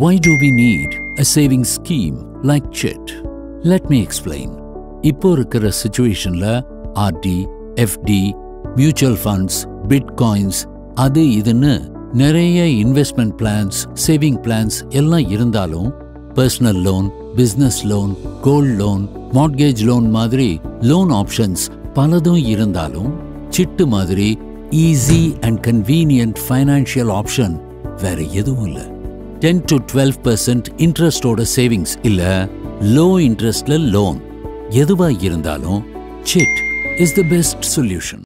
Why do we need a savings scheme like CHIT? Let me explain. இப்போ இருக்கிற சிச்சுவேஷன்ல RD, FD, mutual funds, bitcoins, அது இதுன்னு நிறைய இன்வெஸ்ட்மெண்ட் பிளான்ஸ், சேவிங் பிளான்ஸ் எல்லாம் இருந்தாலும் personal loan, business loan, gold loan, mortgage loan மாதிரி loan options பலதும் இருந்தாலும் சிட்டு மாதிரி easy and convenient financial option வேற எதுவும் இல்லை. 10 to 12% இன்ட்ரெஸ்டோட சேவிங்ஸ் இல்லை, லோ இன்ட்ரெஸ்ட்ல லோன் எதுவாக இருந்தாலும் chit is the best solution.